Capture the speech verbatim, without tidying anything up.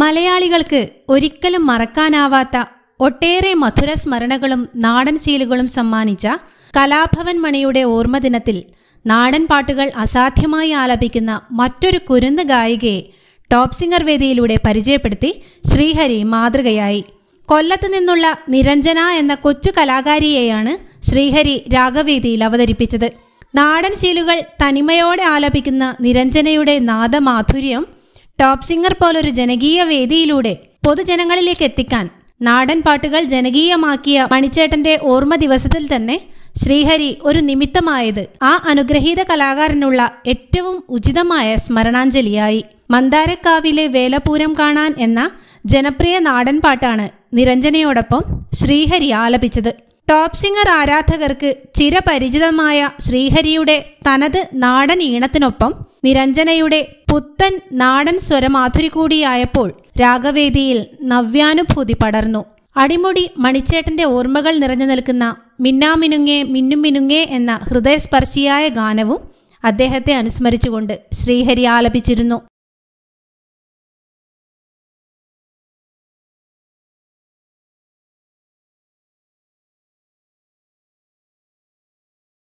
മലയാളികൾക്ക് ഒരിക്കലും മറക്കാനാവാത്ത ഒട്ടേറെ മധുര സ്മരണകളും നാടൻ ശീലുകളും സമ്മാനിച്ച കലാഭവൻ മണിയുടെ ഓർമ്മ ദിനത്തിൽ നാടൻ പാട്ടുകൾ അസാധ്യമായി ആലപിക്കുന്ന മറ്റൊരു കുരുന്ന് ഗായികയെ ടോപ് സിംഗർ വേദിയിലൂടെ പരിചയപ്പെടുത്തി ശ്രീഹരി മാതൃകയായി. കൊല്ലത്ത് നിന്നുള്ള നിരഞ്ജന എന്ന കൊച്ചു കലാകാരിയെയാണ് ശ്രീഹരി രാഗവേദിയിൽ അവതരിപ്പിച്ചത്. നാടൻ ശീലുകൾ തനിമയോടെ ആലപിക്കുന്ന നിരഞ്ജനയുടെ നാദമാധുര്യം ടോപ് സിംഗർ പോലൊരു ജനകീയ വേദിയിലൂടെ പൊതുജനങ്ങളിലേക്ക് എത്തിക്കാൻ നാടൻ പാട്ടുകൾ ജനകീയമാക്കിയ മണിച്ചേട്ടന്റെ ഓർമ്മ ദിവസത്തിൽ തന്നെ ശ്രീഹരി ഒരു നിമിത്തമായത് ആ അനുഗ്രഹീത കലാകാരനുള്ള ഏറ്റവും ഉചിതമായ സ്മരണാഞ്ജലിയായി. മന്ദാരക്കാവിലെ വേലപൂരം കാണാൻ എന്ന ജനപ്രിയ നാടൻ പാട്ടാണ് നിരഞ്ജനയോടൊപ്പം ശ്രീഹരി ആലപിച്ചത്. ടോപ് സിംഗർ ആരാധകർക്ക് ചിരപരിചിതമായ ശ്രീഹരിയുടെ തനത് നാടൻ ഈണത്തിനൊപ്പം നിരഞ്ജനയുടെ പുത്തൻ നാടൻ സ്വരമാധുരി കൂടിയായപ്പോൾ രാഗവേദിയിൽ നവ്യാനുഭൂതി പടർന്നു. അടിമുടി മണിച്ചേട്ടന്റെ ഓർമ്മകൾ നിറഞ്ഞു നിൽക്കുന്ന മിന്നാമിനുങ്ങേ മിന്നും മിനുങ്ങേ എന്ന ഹൃദയസ്പർശിയായ ഗാനവും അദ്ദേഹത്തെ അനുസ്മരിച്ചുകൊണ്ട് ശ്രീഹരി ആലപിച്ചിരുന്നു.